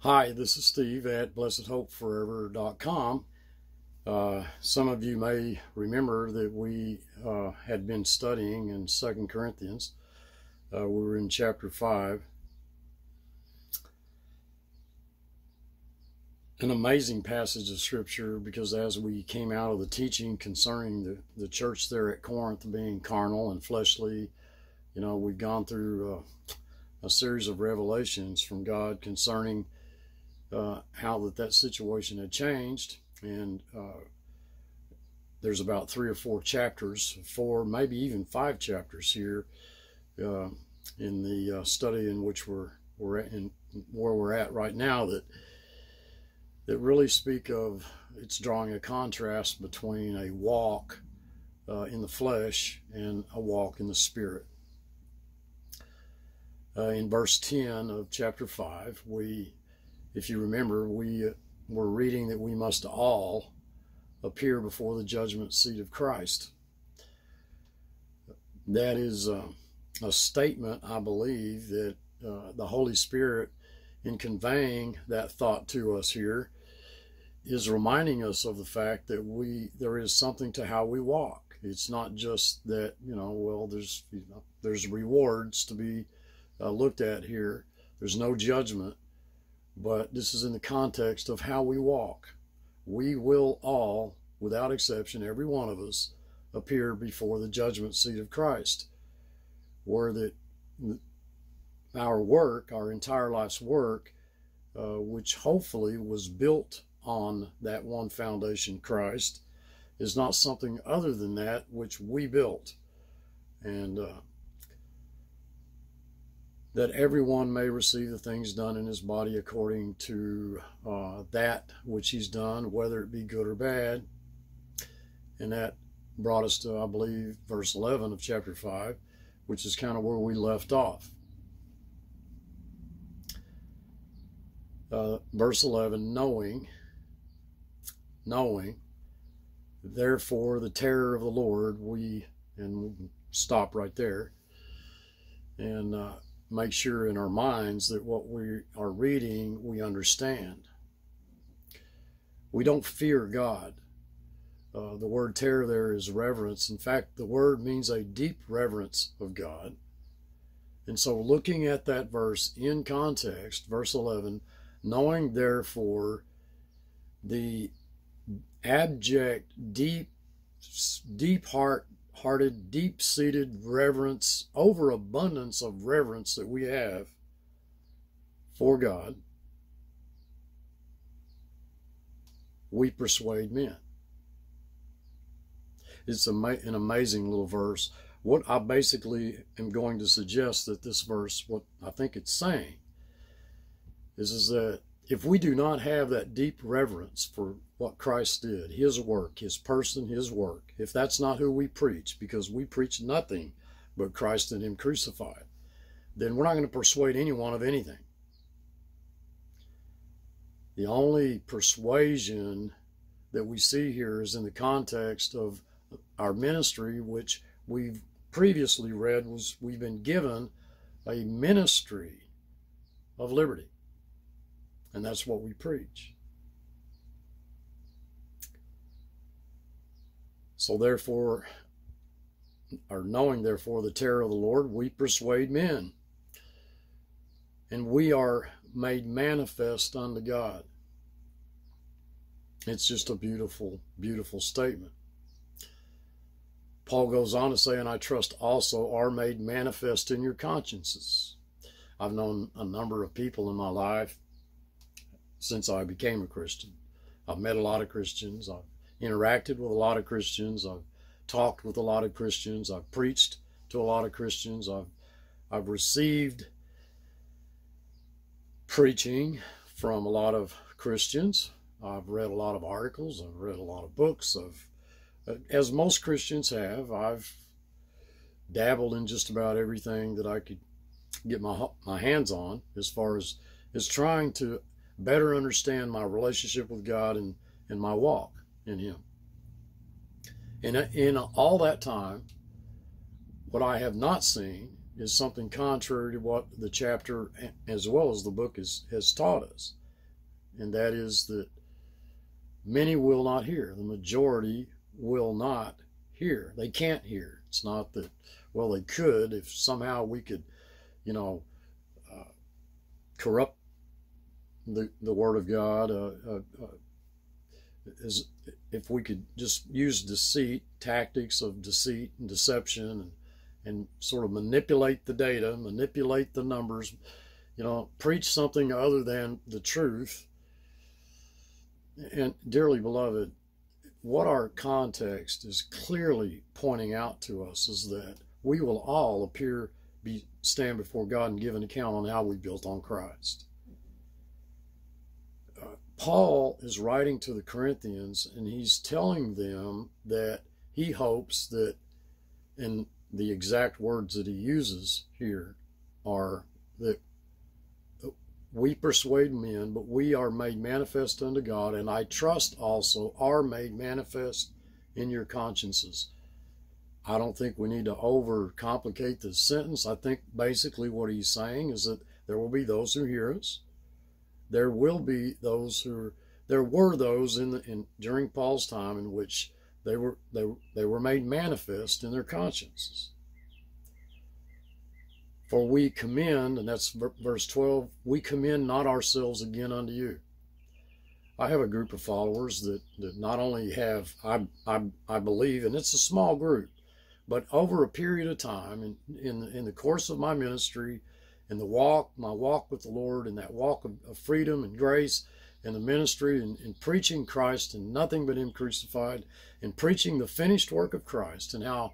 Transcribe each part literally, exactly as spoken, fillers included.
Hi, this is Steve at Blessed Hope Forever dot com. Uh, some of you may remember that we uh, had been studying in Second Corinthians. Uh, we were in chapter five. An amazing passage of Scripture, because as we came out of the teaching concerning the, the church there at Corinth being carnal and fleshly, you know, we've gone through uh, a series of revelations from God concerning Uh, how that that situation had changed, and uh, there's about three or four chapters, four, maybe even five chapters here uh, in the uh, study in which we're we're at, in where we're at right now, that that really speak of it's drawing a contrast between a walk uh, in the flesh and a walk in the Spirit. Uh, in verse ten of chapter five, we if you remember, we were reading that we must all appear before the judgment seat of Christ. That is a, a statement, I believe, that uh, the Holy Spirit, in conveying that thought to us here, is reminding us of the fact that we there is something to how we walk. It's not just that, you know, well, there's, you know, there's rewards to be uh, looked at here. There's no judgment. But this is in the context of how we walk. We will all, without exception, every one of us, appear before the judgment seat of Christ, where that our work, our entire life's work, uh, which hopefully was built on that one foundation, Christ, is not something other than that which we built. And uh, that everyone may receive the things done in his body according to uh, that which he's done, whether it be good or bad. And that brought us to, I believe, verse eleven of chapter five, which is kind of where we left off. Uh, verse eleven, knowing, knowing, therefore the terror of the Lord, we, and we can stop right there, and uh, make sure in our minds that what we are reading, we understand. We don't fear God. Uh, the word terror there is reverence. In fact, the word means a deep reverence of God. And so looking at that verse in context, verse eleven, knowing therefore the abject, deep, deep heart, hearted, deep-seated reverence, overabundance of reverence that we have for God, we persuade men. It's an amazing little verse. What I basically am going to suggest that this verse, what I think it's saying, is, is that if we do not have that deep reverence for what Christ did, his work, his person, his work, if that's not who we preach, because we preach nothing but Christ and him crucified, then we're not going to persuade anyone of anything. The only persuasion that we see here is in the context of our ministry, which we've previously read was we've been given a ministry of liberty. And that's what we preach. So therefore, or knowing therefore the terror of the Lord, we persuade men. And we are made manifest unto God. It's just a beautiful, beautiful statement. Paul goes on to say, and I trust also are made manifest in your consciences. I've known a number of people in my life since I became a Christian. I've met a lot of Christians. I've interacted with a lot of Christians. I've talked with a lot of Christians. I've preached to a lot of Christians. I've, I've received preaching from a lot of Christians. I've read a lot of articles. I've read a lot of books. I've, as most Christians have, I've dabbled in just about everything that I could get my, my hands on as far as, as trying to better understand my relationship with God and, and my walk in him. And in all that time, what I have not seen is something contrary to what the chapter as well as the book is, has taught us. and that is that many will not hear. The majority will not hear. They can't hear. It's not that, well, they could if somehow we could, you know, uh, corrupt the the Word of God, uh, uh, uh, as if we could just use deceit, tactics of deceit and deception, and, and sort of manipulate the data, manipulate the numbers, you know, preach something other than the truth. And dearly beloved, what our context is clearly pointing out to us is that we will all appear, be stand before God and give an account on how we built on Christ. Uh, Paul is writing to the Corinthians, and he's telling them that he hopes that, and the exact words that he uses here are that we persuade men, but we are made manifest unto God, and I trust also are made manifest in your consciences. I don't think we need to overcomplicate this sentence. I think basically what he's saying is that there will be those who hear us. There will be those who, there were those in the, in during Paul's time in which they were they they were made manifest in their consciences. For we commend, and that's verse twelve, we commend not ourselves again unto you. I have a group of followers that, that not only have, I, I, I believe, and it's a small group, but over a period of time, in, in, in the course of my ministry, in the walk, my walk with the Lord, in that walk of, of freedom and grace, in the ministry, in, in preaching Christ and nothing but Him crucified, in preaching the finished work of Christ and how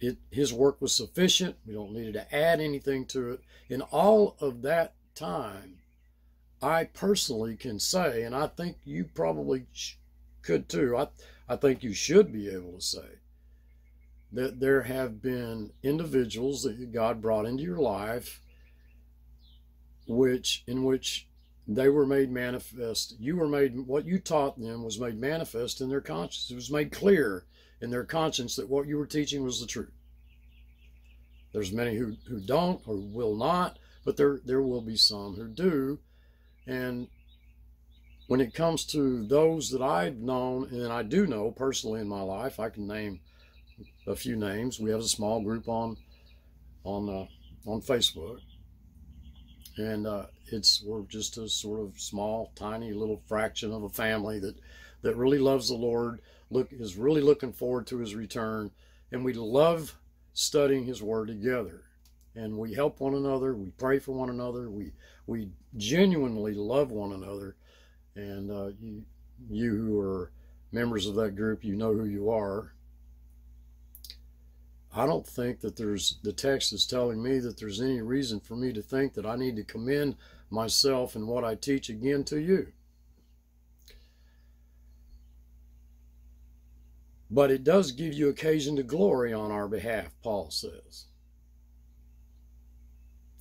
It, his work was sufficient. We don't need to add anything to it. In all of that time, I personally can say, and I think you probably could too, I, I think you should be able to say, that there have been individuals that God brought into your life which in which they were made manifest. You were made, what you taught them was made manifest in their conscience. It was made clear in their conscience that what you were teaching was the truth. There's many who, who don't or will not, but there, there will be some who do. And when it comes to those that I've known, and I do know personally in my life, I can name a few names. We have a small group on on, uh, on Facebook. And uh, it's we're just a sort of small, tiny little fraction of a family that, that really loves the Lord, Look is really looking forward to His return, and we love studying His Word together, and we help one another, we pray for one another, we we genuinely love one another, and uh, you you who are members of that group, you know who you are. I don't think that there's, the text is telling me that there's any reason for me to think that I need to commend myself and what I teach again to you. But it does give you occasion to glory on our behalf, Paul says.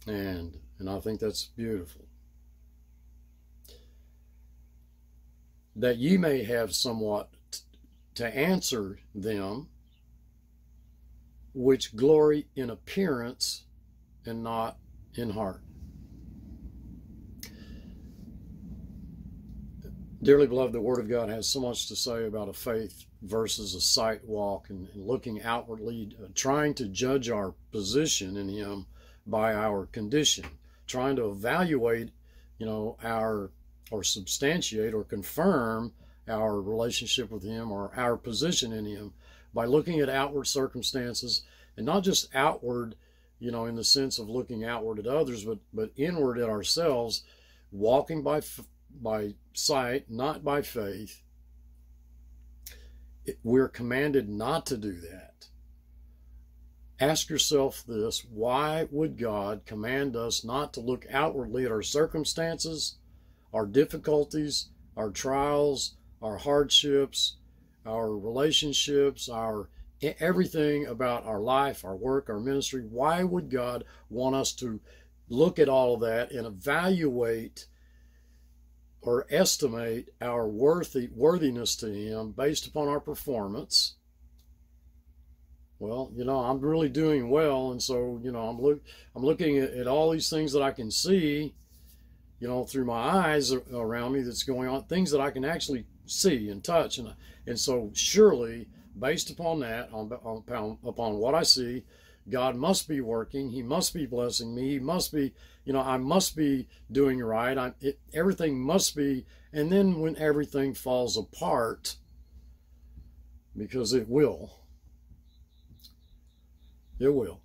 And, and I think that's beautiful. That ye may have somewhat to answer them which glory in appearance and not in heart. Dearly beloved, the Word of God has so much to say about a faith versus a sight walk, and, and looking outwardly, uh, trying to judge our position in Him by our condition, trying to evaluate, you know, our, or substantiate or confirm our relationship with Him or our position in Him by looking at outward circumstances, and not just outward, you know, in the sense of looking outward at others, but, but inward at ourselves, walking by faith, by sight, not by faith. It, we're commanded not to do that. Ask yourself this: why would God command us not to look outwardly at our circumstances, our difficulties, our trials, our hardships, our relationships, our everything about our life, our work, our ministry? Why would God want us to look at all of that and evaluate or estimate our worthy, worthiness to Him based upon our performance? Well, you know, I'm really doing well, and so, you know, I'm, look, I'm looking at, at all these things that I can see, you know, through my eyes around me that's going on, things that I can actually see and touch. And, and so surely, based upon that, on, on, upon what I see, God must be working. He must be blessing me. He must be, you know, I must be doing right. I, it, everything must be. And then when everything falls apart, because it will, it will.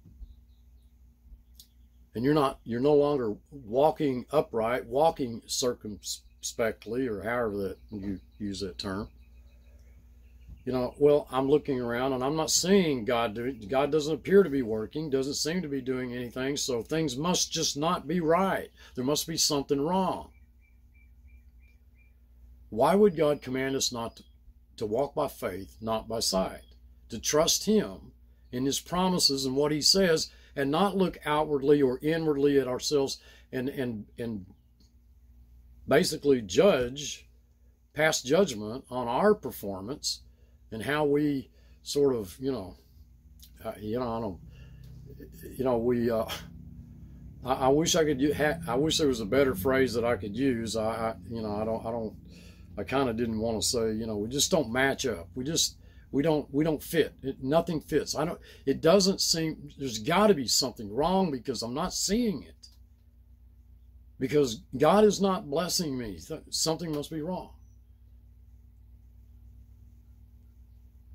And you're not, you're no longer walking upright, walking circumspectly, or however that you use that term. You know, well, I'm looking around and I'm not seeing God do it. God doesn't appear to be working, doesn't seem to be doing anything, so things must just not be right. There must be something wrong. Why would God command us not to, to walk by faith, not by sight? To trust Him in His promises and what He says, and not look outwardly or inwardly at ourselves and, and, and basically judge, pass judgment on our performance and how we sort of, you know, uh, you know, I don't, you know, we. Uh, I, I wish I could. Ha I wish there was a better phrase that I could use. I, I you know, I don't. I don't. I kind of didn't want to say. You know, we just don't match up. We just. We don't. We don't fit. It, nothing fits. I don't. It doesn't seem. There's got to be something wrong because I'm not seeing it. Because God is not blessing me. Something must be wrong.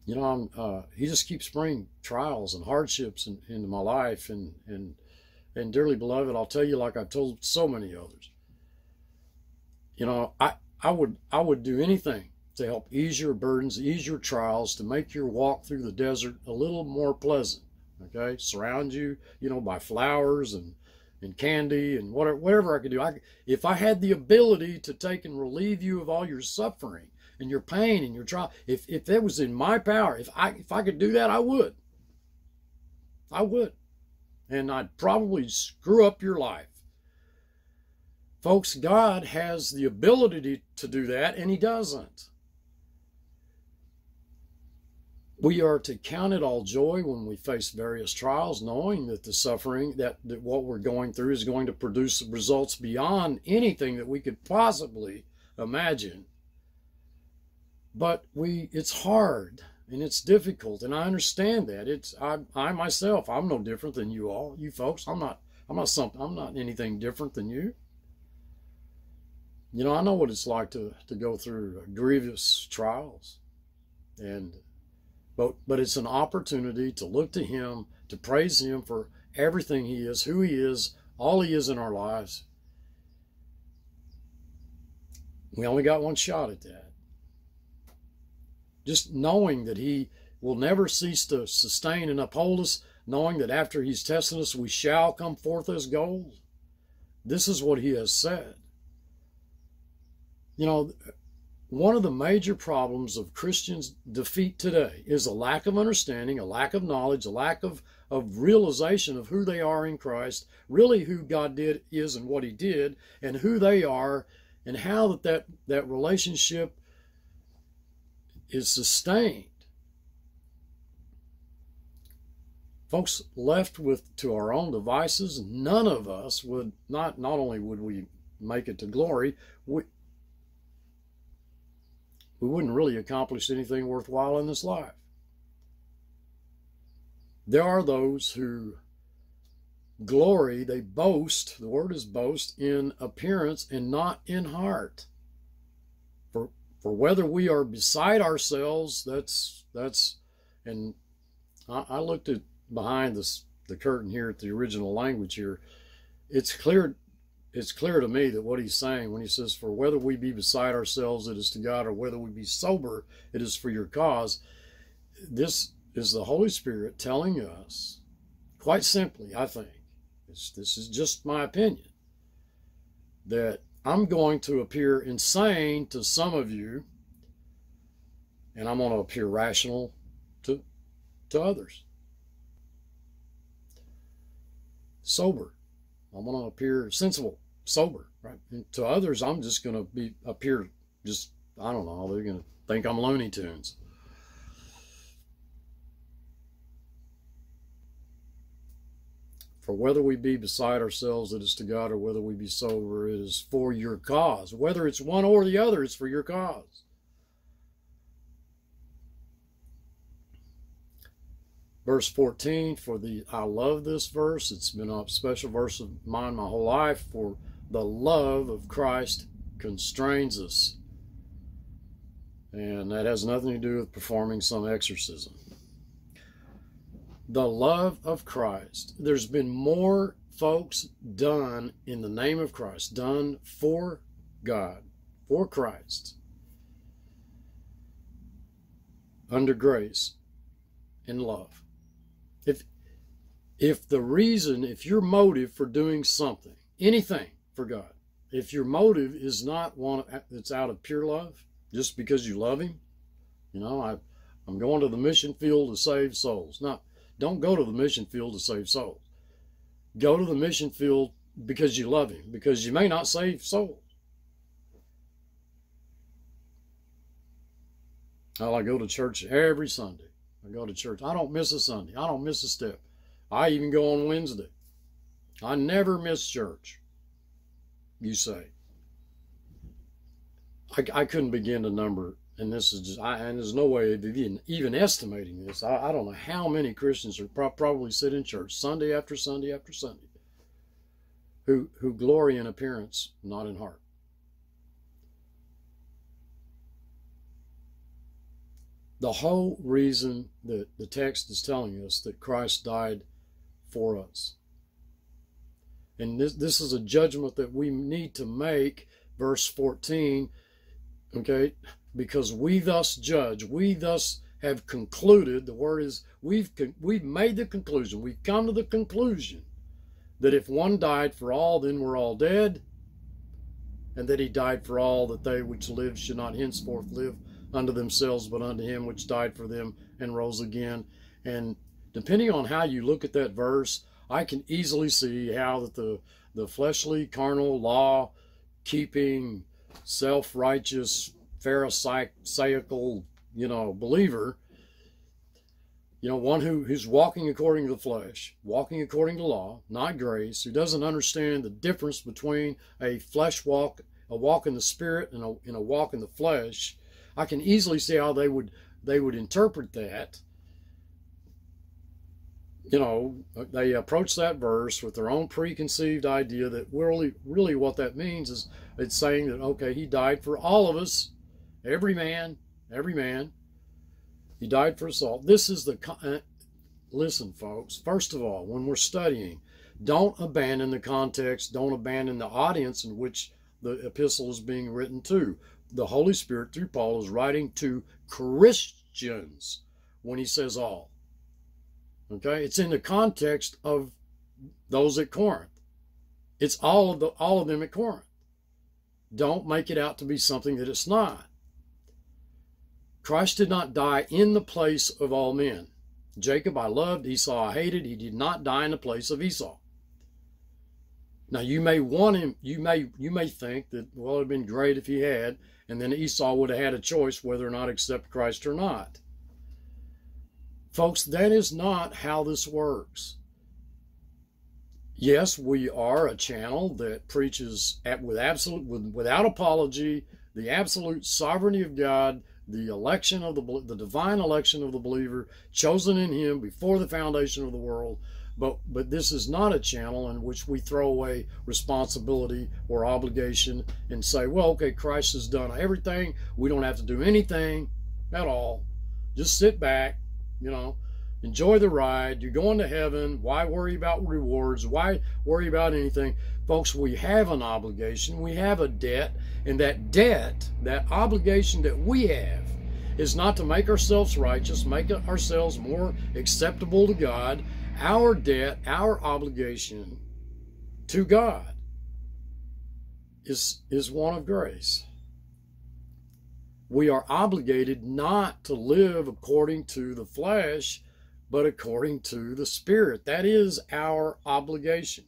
You know, I'm, uh, he just keeps bringing trials and hardships in, into my life. And, and, and dearly beloved, I'll tell you like I've told so many others, you know, I, I, would, I would do anything to help ease your burdens, ease your trials, to make your walk through the desert a little more pleasant, okay? Surround you, you know, by flowers and, and candy and whatever, whatever I could do. I, if I had the ability to take and relieve you of all your suffering, and your pain and your trial, if if that was in my power, if I if I could do that, I would. I would. And I'd probably screw up your life. Folks, God has the ability to do that, and He doesn't. We are to count it all joy when we face various trials, knowing that the suffering, that, that what we're going through is going to produce results beyond anything that we could possibly imagine. But we, it's hard and it's difficult, and I understand that. It's I, I myself, I'm no different than you all, you folks. I'm not, I'm not something, I'm not anything different than you. You know, I know what it's like to to go through grievous trials, and but but it's an opportunity to look to Him, to praise Him for everything He is, who He is, all He is in our lives. We only got one shot at that. Just knowing that He will never cease to sustain and uphold us, knowing that after He's tested us, we shall come forth as gold. This is what He has said. You know, one of the major problems of Christians' defeat today is a lack of understanding, a lack of knowledge, a lack of, of realization of who they are in Christ, really who God did is and what He did, and who they are, and how that, that, that relationship is sustained. Folks, left with to our own devices, none of us would not not only would we make it to glory, we, we wouldn't really accomplish anything worthwhile in this life. There are those who glory, they boast, the word is boast, in appearance and not in heart. For whether we are beside ourselves, that's, that's, and I, I looked at behind this, the curtain here at the original language here. It's clear, it's clear to me that what He's saying when He says, for whether we be beside ourselves, it is to God, or whether we be sober, it is for your cause. This is the Holy Spirit telling us, quite simply, I think, it's, this is just my opinion, that I'm going to appear insane to some of you, and I'm going to appear rational to, to others. Sober. I'm going to appear sensible, sober, right? And to others, I'm just going to be appear just, I don't know, they're going to think I'm Looney Tunes. For whether we be beside ourselves, it is to God, or whether we be sober, it is for your cause. Whether it's one or the other, it's for your cause. Verse fourteen, for the, I love this verse. It's been a special verse of mine my whole life. For the love of Christ constrains us. And that has nothing to do with performing some exorcism. The love of Christ. There's been more folks done in the name of Christ, done for God, for Christ, under grace and love. If, if the reason, if your motive for doing something, anything for God, if your motive is not one that's out of pure love, just because you love Him, you know, I, I'm going to the mission field to save souls. No, don't go to the mission field to save souls. Go to the mission field because you love Him, because you may not save souls. Well, I go to church every Sunday. I go to church. I don't miss a Sunday. I don't miss a step. I even go on Wednesday. I never miss church, you say. I, I couldn't begin to number, and this is just, I, and there's no way of even, even estimating this. I, I don't know how many Christians are pro probably sit in church Sunday after Sunday after Sunday who, who glory in appearance, not in heart. The whole reason that the text is telling us that Christ died for us. And this, this is a judgment that we need to make, verse fourteen, okay? Because we thus judge, we thus have concluded, the word is, we've, we've made the conclusion, we've come to the conclusion that if one died for all, then we're all dead, and that He died for all, that they which live should not henceforth live unto themselves, but unto Him which died for them and rose again. And depending on how you look at that verse, I can easily see how that the, the fleshly, carnal, law-keeping, self-righteous, pharisaical, you know, believer, you know, one who, who's walking according to the flesh, walking according to law, not grace, who doesn't understand the difference between a flesh walk, a walk in the Spirit, and a, and a walk in the flesh, I can easily see how they would they would interpret that. You know, they approach that verse with their own preconceived idea that really, really what that means is it's saying that, okay, He died for all of us, every man, every man. He died for us all. This is the, listen, folks, first of all, when we're studying, don't abandon the context, don't abandon the audience in which the epistle is being written to. The Holy Spirit, through Paul, is writing to Christians when he says all. Okay? It's in the context of those at Corinth. It's all of, the, all of them at Corinth. Don't make it out to be something that it's not. Christ did not die in the place of all men. Jacob I loved, Esau I hated. He did not die in the place of Esau. Now, you may want him, you may, you may think that, well, it would have been great if he had, and then Esau would have had a choice whether or not accept Christ or not. Folks, that is not how this works. Yes, we are a channel that preaches at, with absolute, with, without apology, the absolute sovereignty of God, the election of the, the divine election of the believer, chosen in Him before the foundation of the world. But, but this is not a channel in which we throw away responsibility or obligation and say, well, okay, Christ has done everything. We don't have to do anything at all. Just sit back, you know, enjoy the ride. You're going to heaven. Why worry about rewards? Why worry about anything? Folks, we have an obligation. We have a debt. And that debt, that obligation that we have, is not to make ourselves righteous, make ourselves more acceptable to God. Our debt, our obligation to God is, is one of grace. We are obligated not to live according to the flesh, but according to the Spirit. That is our obligation.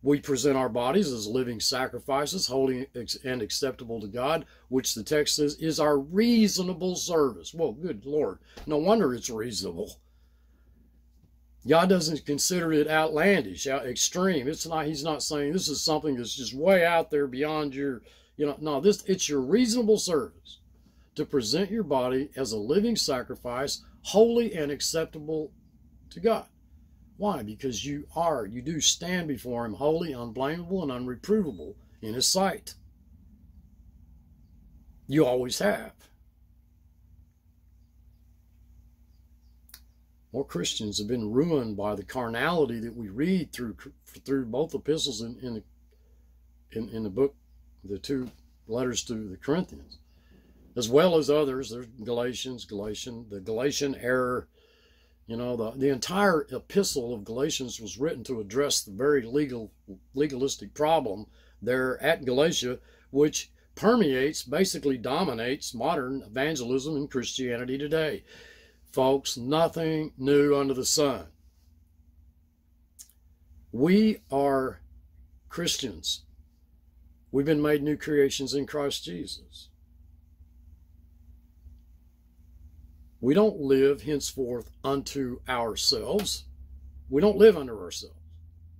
We present our bodies as living sacrifices, holy and acceptable to God, which the text says is our reasonable service. Well, good Lord, no wonder it's reasonable. God doesn't consider it outlandish, out extreme. It's not. He's not saying this is something that's just way out there beyond your, you know. No, this it's your reasonable service to present your body as a living sacrifice, holy and acceptable to God. Why? Because you are, you do stand before Him holy, unblameable, and unreprovable in His sight. You always have. More Christians have been ruined by the carnality that we read through through both epistles in, in, the, in, in the book, the two letters to the Corinthians, as well as others. There's Galatians, Galatian, the Galatian error. You know, the, the entire epistle of Galatians was written to address the very legal legalistic problem there at Galatia, which permeates, basically dominates modern evangelism and Christianity today. Folks, nothing new under the sun. We are Christians. We've been made new creations in Christ Jesus. We don't live henceforth unto ourselves. We don't live under ourselves.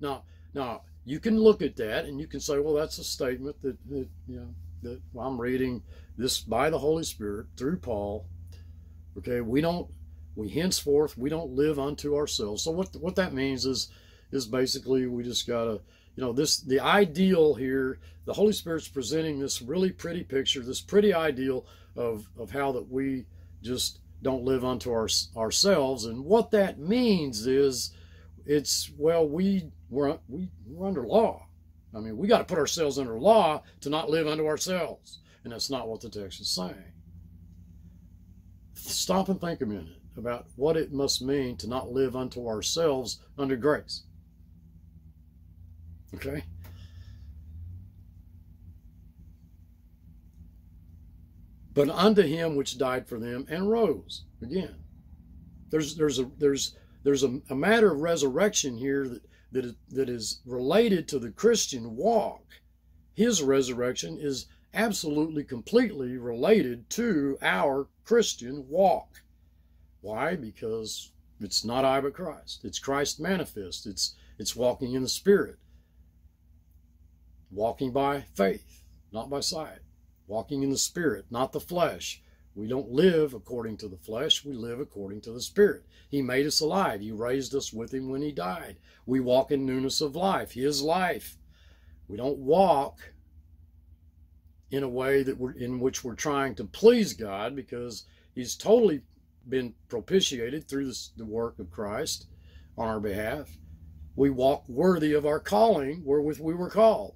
Now, now you can look at that and you can say, well, that's a statement that, that you know, that I'm reading this by the Holy Spirit through Paul. Okay, we don't, we henceforth, we don't live unto ourselves. So what what that means is, is basically we just gotta, you know, this, the ideal here, the Holy Spirit's presenting this really pretty picture, this pretty ideal of, of how that we just don't live unto our, ourselves. And what that means is, it's, well, we, we're, we, we're under law. I mean, we got to put ourselves under law to not live unto ourselves. And that's not what the text is saying. Stop and think a minute about what it must mean to not live unto ourselves under grace. Okay? But unto Him which died for them and rose again. There's there's a there's there's a, a matter of resurrection here that that is, that is related to the Christian walk. His resurrection is absolutely, completely related to our Christian walk. Why? Because it's not I but Christ. It's Christ manifest. It's, it's walking in the Spirit. Walking by faith, not by sight. Walking in the Spirit, not the flesh. We don't live according to the flesh. We live according to the Spirit. He made us alive. He raised us with Him when He died. We walk in newness of life, His life. We don't walk in a way that we're, in which we're trying to please God, because He's totally been propitiated through this, the work of Christ on our behalf. We walk worthy of our calling wherewith we were called.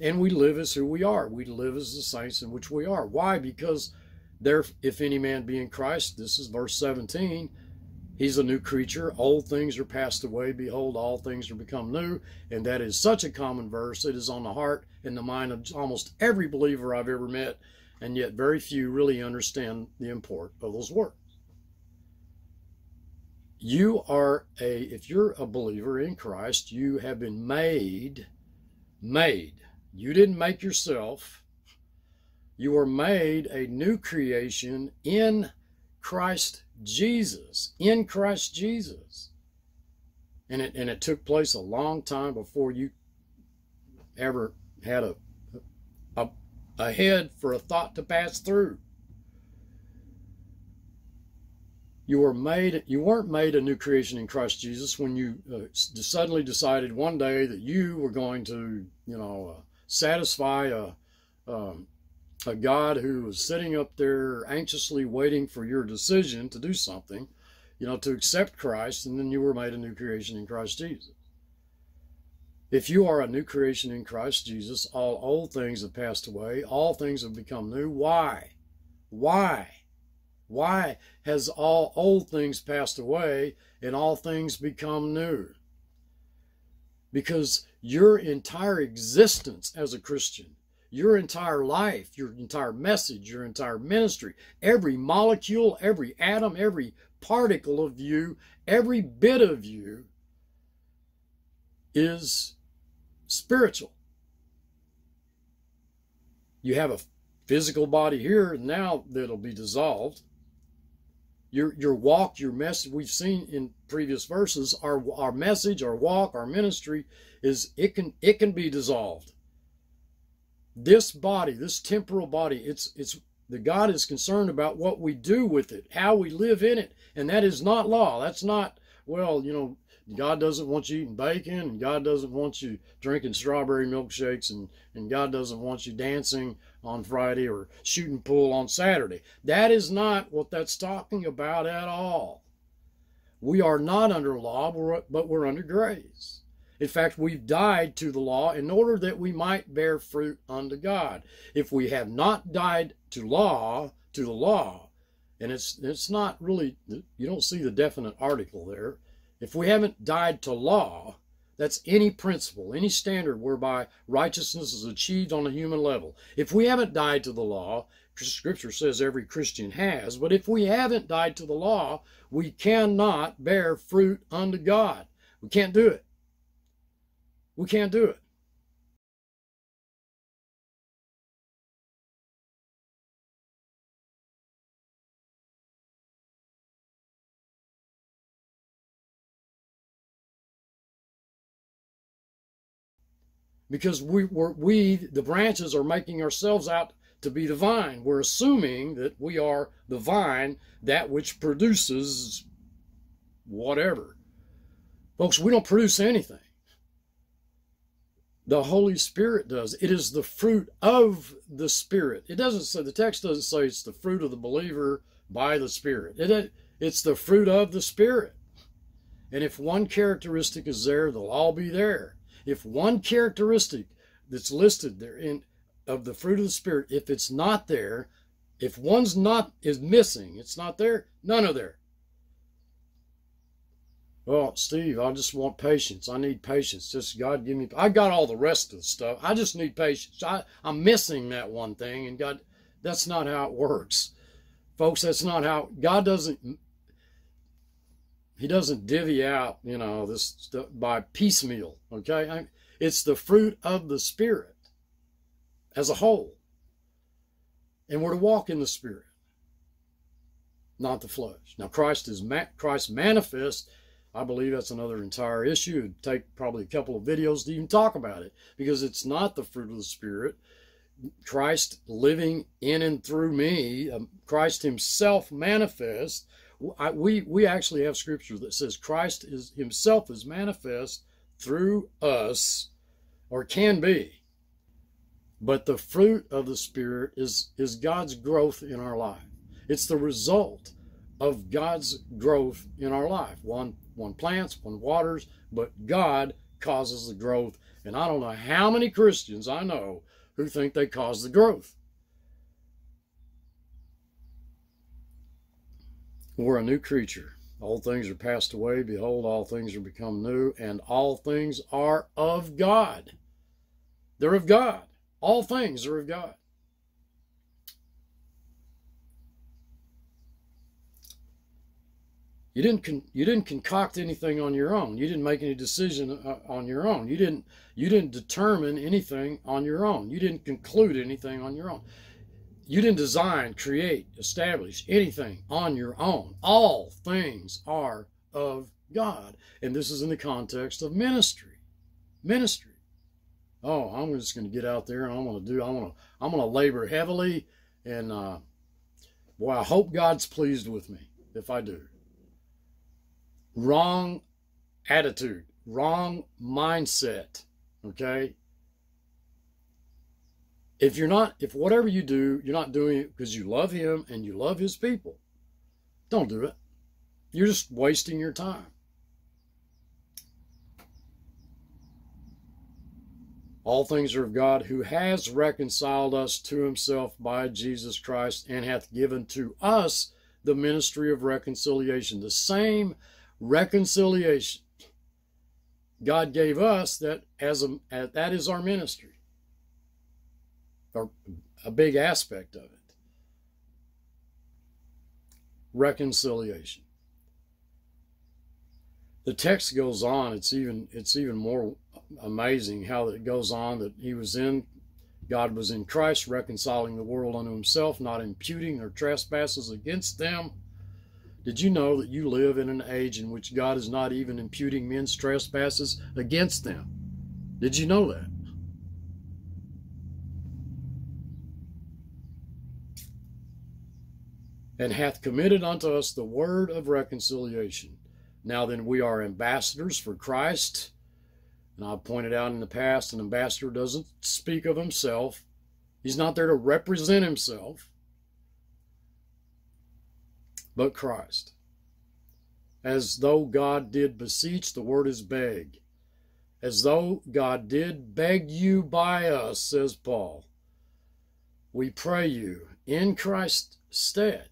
And we live as who we are. We live as the saints in which we are. Why? Because there, if any man be in Christ, this is verse seventeen, he's a new creature. Old things are passed away. Behold, all things are become new. And that is such a common verse. It is on the heart and the mind of almost every believer I've ever met, and yet very few really understand the import of those words. You are a, if you're a believer in Christ, you have been made, made. You didn't make yourself. You were made a new creation in Christ Jesus. In Christ Jesus. And it, and it took place a long time before you ever had a, a, a head for a thought to pass through. You were made, you weren't made a new creation in Christ Jesus when you uh, suddenly decided one day that you were going to, you know, uh, satisfy a, um, a God who was sitting up there anxiously waiting for your decision to do something, you know, to accept Christ, and then you were made a new creation in Christ Jesus. If you are a new creation in Christ Jesus, all old things have passed away, all things have become new. Why? Why? Why has all old things passed away and all things become new? Because your entire existence as a Christian, your entire life, your entire message, your entire ministry, every molecule, every atom, every particle of you, every bit of you is spiritual. You have a physical body here now that'll be dissolved. Your, your walk, your message, we've seen in previous verses, our, our message, our walk, our ministry, is it can, it can be dissolved. This body, this temporal body, it's, it's, the God is concerned about what we do with it, how we live in it, and that is not law. That's not, well, you know, God doesn't want you eating bacon, and God doesn't want you drinking strawberry milkshakes, and, and God doesn't want you dancing on Friday or shooting pool on Saturday. That is not what that's talking about at all. We are not under law, but we're under grace. In fact, we've died to the law in order that we might bear fruit unto God. If we have not died to law, to the law, and it's, it's not really, you don't see the definite article there. If we haven't died to law, that's any principle, any standard whereby righteousness is achieved on a human level. If we haven't died to the law, Scripture says every Christian has, but if we haven't died to the law, we cannot bear fruit unto God. We can't do it. We can't do it. Because we, we're, we, the branches, are making ourselves out to be the vine. We're assuming that we are the vine, that which produces whatever. Folks, we don't produce anything. The Holy Spirit does. It is the fruit of the Spirit. It doesn't say, the text doesn't say it's the fruit of the believer by the Spirit. It, it's the fruit of the Spirit. And if one characteristic is there, they'll all be there. If one characteristic that's listed there in of the fruit of the Spirit, if it's not there, if one's not is missing, it's not there, none are there. Well, Steve, I just want patience. I need patience. Just God give me, I got all the rest of the stuff. I just need patience. I, I'm missing that one thing, and God, that's not how it works. Folks, that's not how, God doesn't, He doesn't divvy out, you know, this stuff by piecemeal, okay? It's the fruit of the Spirit as a whole. And we're to walk in the Spirit, not the flesh. Now, Christ is ma Christ manifest. I believe that's another entire issue. It would take probably a couple of videos to even talk about it, because it's not the fruit of the Spirit. Christ living in and through me, um, Christ himself manifest. I, we, we actually have scripture that says Christ is himself is manifest through us, or can be. But the fruit of the Spirit is, is God's growth in our life. It's the result of God's growth in our life. One, one plants, one waters, but God causes the growth. And I don't know how many Christians I know who think they cause the growth. We're a new creature. All things are passed away. Behold, all things are become new, and all things are of God. They're of God. All things are of God. You didn't con you didn't concoct anything on your own. You didn't make any decision uh, on your own. You didn't you didn't determine anything on your own. You didn't conclude anything on your own. You didn't design, create, establish anything on your own. All things are of God. And this is in the context of ministry. Ministry. Oh, I'm just going to get out there and I'm going to do, I'm going to, I'm going to labor heavily. And, uh, boy, I hope God's pleased with me if I do. Wrong attitude, wrong mindset. Okay. If you're not, if whatever you do, you're not doing it because you love him and you love his people, don't do it. You're just wasting your time. All things are of God, who has reconciled us to himself by Jesus Christ, and hath given to us the ministry of reconciliation. The same reconciliation God gave us, that as a, that is our ministry. Or a big aspect of it. Reconciliation. The text goes on. It's even, it's even more amazing how it goes on, that he was in, God was in Christ, reconciling the world unto himself, not imputing their trespasses against them, Did you know that you live in an age in which God is not even imputing men's trespasses against them? Did you know that? And hath committed unto us the word of reconciliation. Now then, we are ambassadors for Christ. And I've pointed out in the past, an ambassador doesn't speak of himself. He's not there to represent himself, but Christ. As though God did beseech, the word is beg. As though God did beg you by us, says Paul, we pray you, in Christ's stead,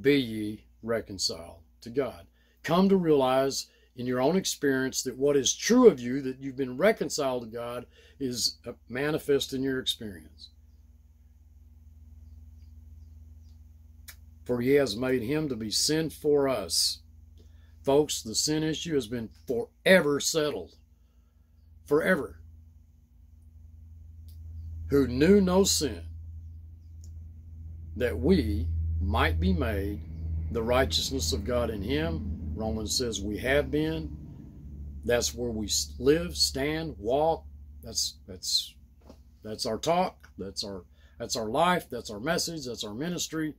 be ye reconciled to God. Come to realize in your own experience that what is true of you, that you've been reconciled to God, is manifest in your experience. For he has made him to be sin for us. Folks, the sin issue has been forever settled. Forever. Who knew no sin, that we might be made the righteousness of God in him. Romans says we have been. That's where we live, stand, walk. That's that's that's our talk. That's our that's our life. That's our message. That's our ministry.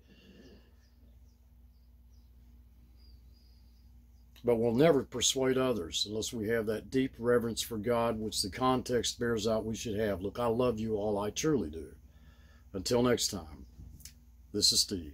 But we'll never persuade others unless we have that deep reverence for God, which the context bears out we should have. Look, I love you all. I truly do. Until next time, this is Steve.